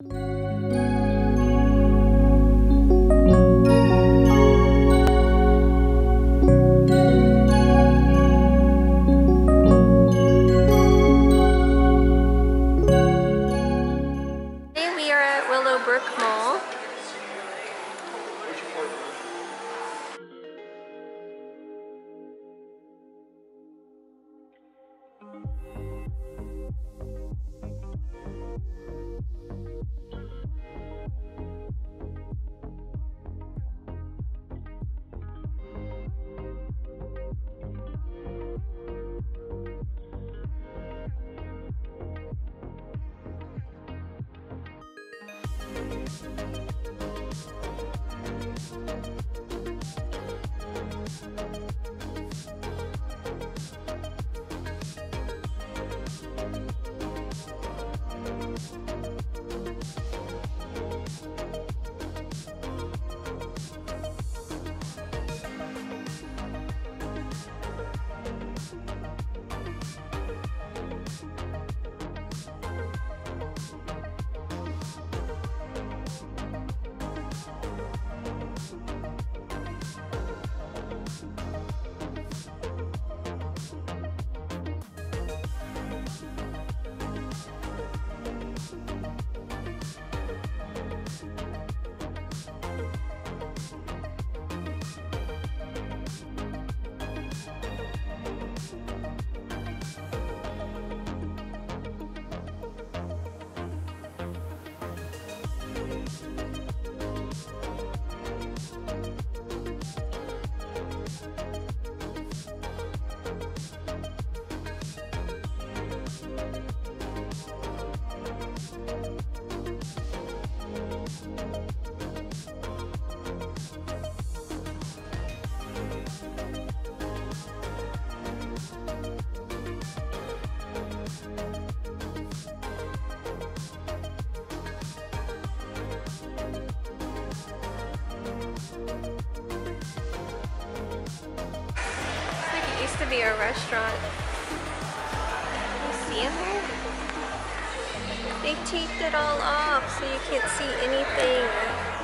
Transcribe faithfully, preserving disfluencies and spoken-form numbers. Be a restaurant. Can you see in there? They taped it all off so you can't see anything.